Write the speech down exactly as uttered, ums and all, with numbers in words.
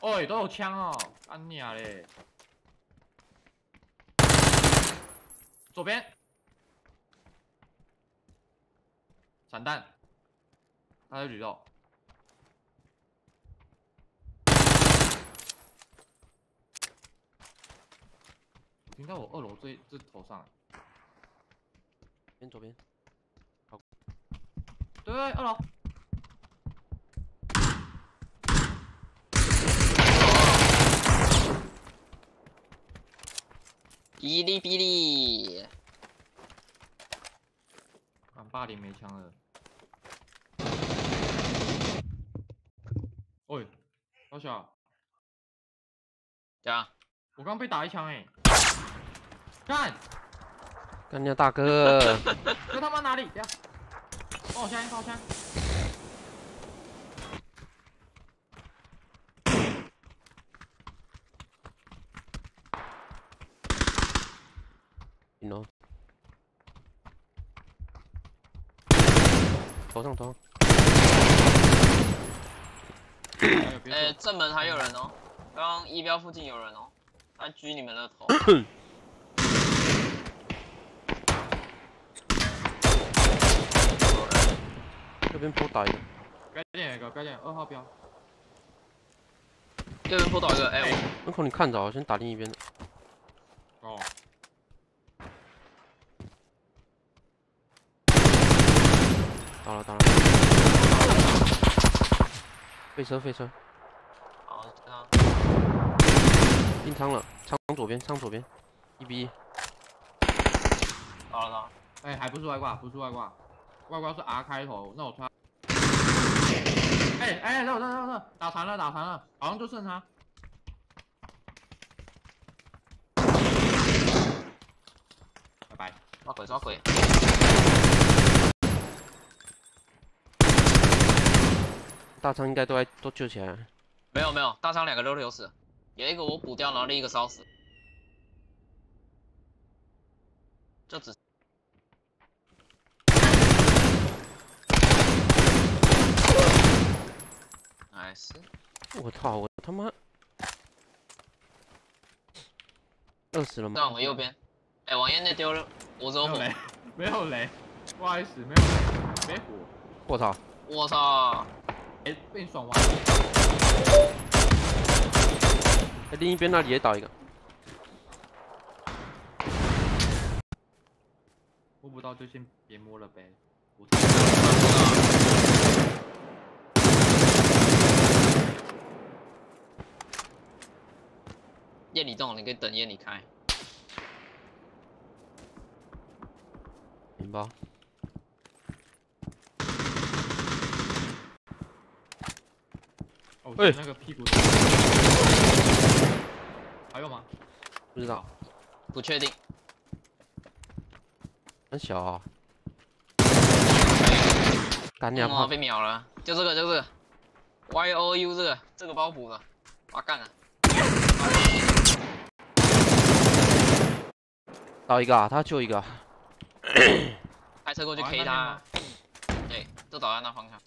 哦，都有枪哦，干你啊嘞！左边，散弹，他在举手。 停在我二楼这这头上，边左边，好，对对二楼，哔哩哔哩，俺霸凌没枪了，喂，老小，咋？我刚被打一枪哎。 干！干你大哥！这他妈哪里？帮我枪，帮我枪！你呢？头上头！哎，正门还有人哦，刚刚一标附近有人哦，他狙你们的头。这边破打一个，该点一个，该点二号标。这边破打一个，哎、欸，门口你看着，先打另一边的。哦。打了打了。飞车飞车。好，知道。进仓了，仓左边，仓左边，一比一。打了打了。哎、欸，还不是外挂，不是外挂。 外挂是 R 开头，那我穿。哎哎，那那那那打残了，打残了，好像就剩他。拜拜，抓鬼抓鬼。大仓应该都来都救起来。没有没有，大仓两个都流死，有一个我补掉，然后另一个烧死。就只。 我操！我他妈饿死了吗？在我们右边。哎、欸，往院内丢了五洲火，没有雷，不好意思，没有雷，没火。我操！我操！哎、欸，被你爽完了。在、欸、另一边那里也倒一个。摸不到就先别摸了呗。我操！ 夜里动，你可以等夜里开。面包。哦，欸、那个屁股。还有吗？不知道，不确定。很小啊、哦。干娘炮、嗯哦、被秒了，就这个，就这个。Y O U 这个，这个包补了，把干了。 倒一个啊，他救一个，开车过去 K 他，对，就倒在那方向。